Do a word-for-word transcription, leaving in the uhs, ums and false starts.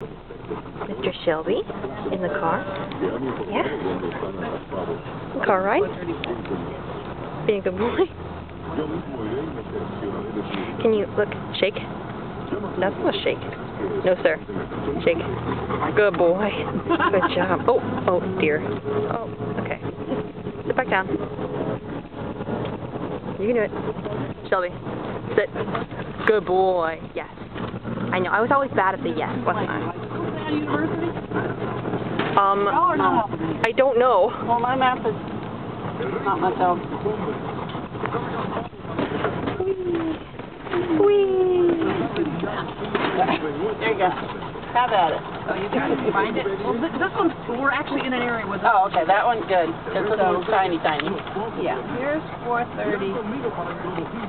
Mister Shelby in the car. Yeah. Car ride. Being a good boy. Can you look? Shake. That's not shake. No, sir. Shake. Good boy. Good job. Oh, oh dear. Oh, okay. Sit back down. You can do it. Shelby. Sit. Good boy. Yes. I know. I was always bad at the yes, wasn't I? University? Um, no or no? Um, I don't know. Well, my math is not much else. Whee! Whee! There you go. Have at it. Oh, you got to find it? Well, th this one's, we're actually in an area with... Oh, okay, that one's good. This one's tiny, tiny. Yeah. Here's four thirty.